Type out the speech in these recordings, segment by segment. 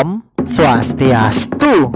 Om Swastiastu.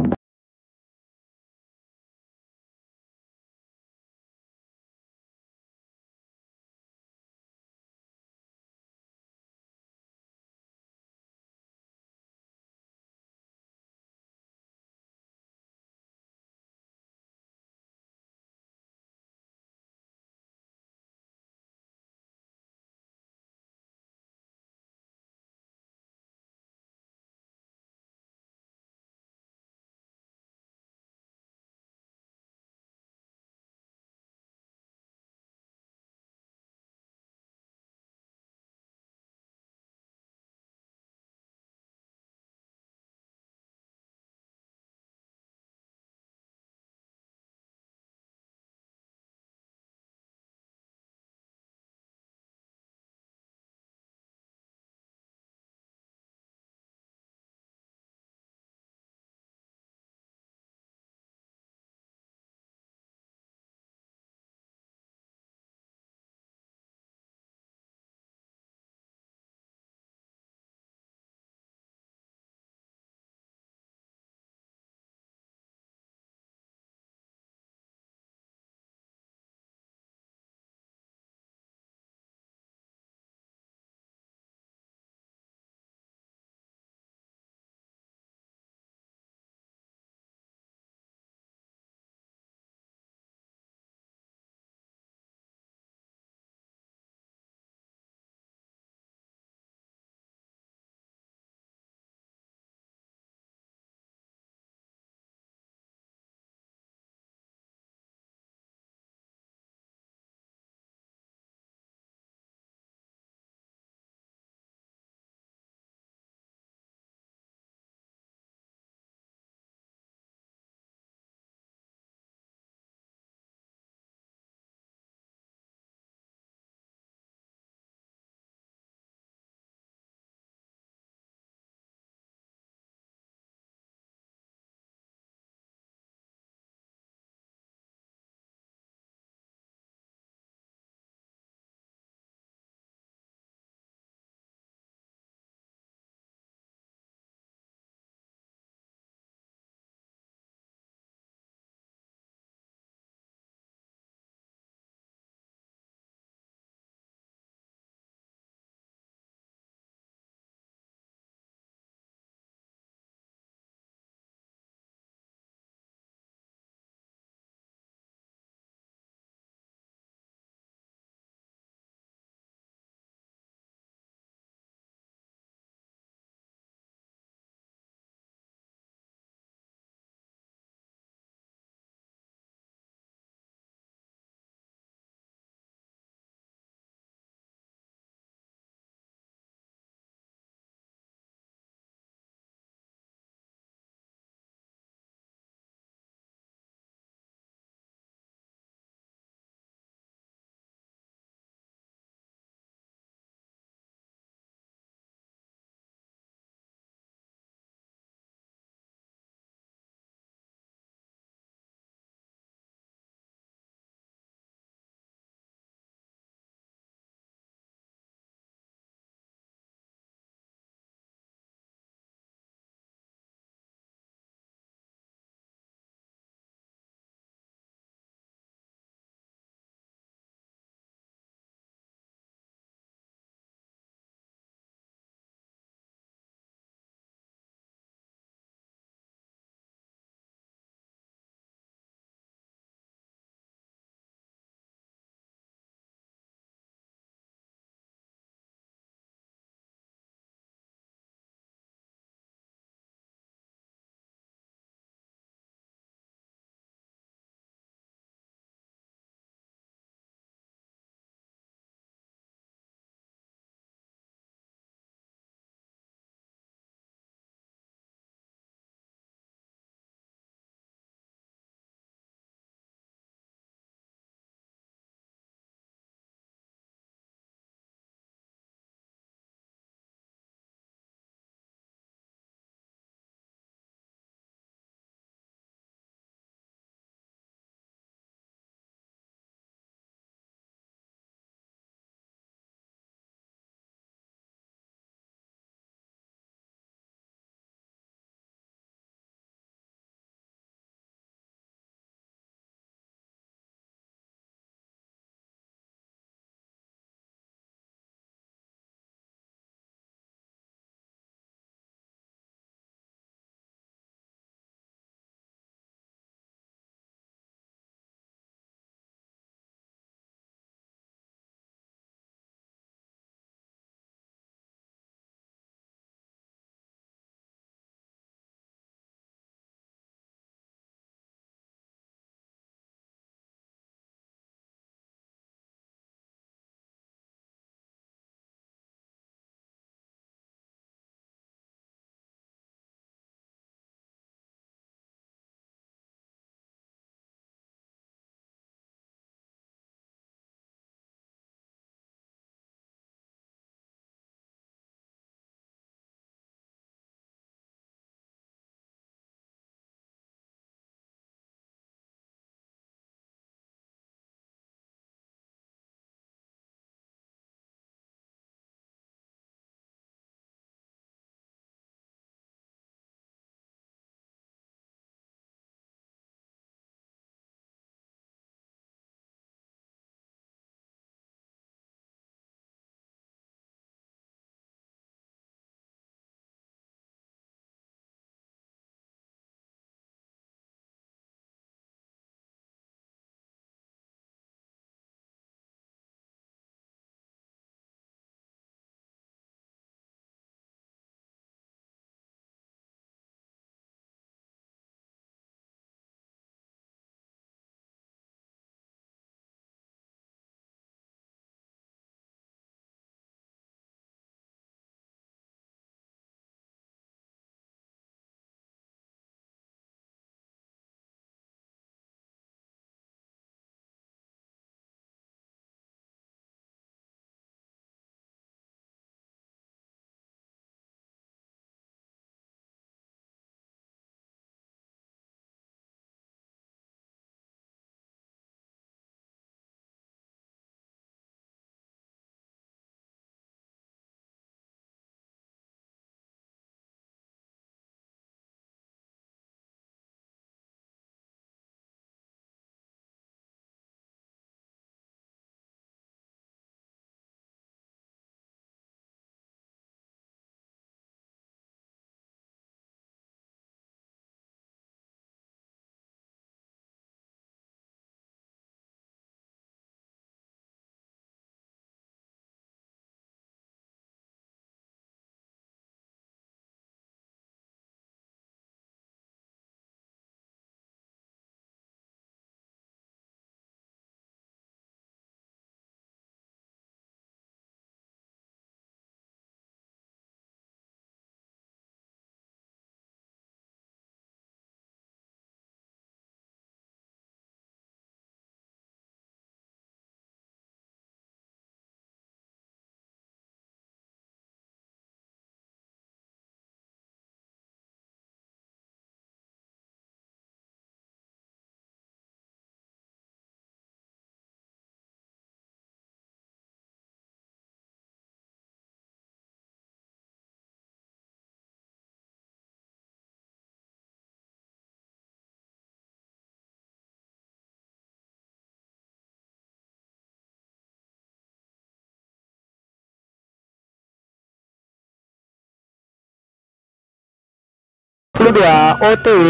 2022 OTW.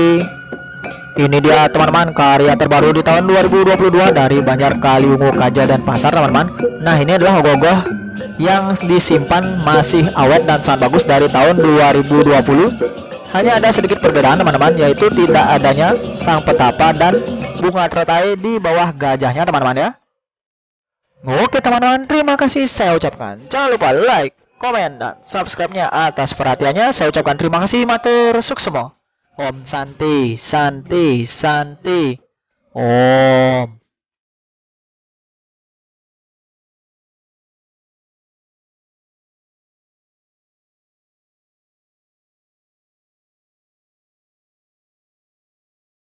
Ini dia teman-teman, karya terbaru di tahun 2022 dari Banjar, Kaliungu, Kaja, dan Pasar teman-teman. Nah, ini adalah Ogoh Ogoh yang disimpan masih awet dan sangat bagus dari tahun 2020. Hanya ada sedikit perbedaan teman-teman, yaitu tidak adanya sang petapa dan bunga teratai di bawah gajahnya teman-teman ya. Oke teman-teman, terima kasih saya ucapkan. Jangan lupa like, komen, dan subscribe-nya. Atas perhatiannya saya ucapkan terima kasih matur suksema. Om Santi, Santi, Santi. Om.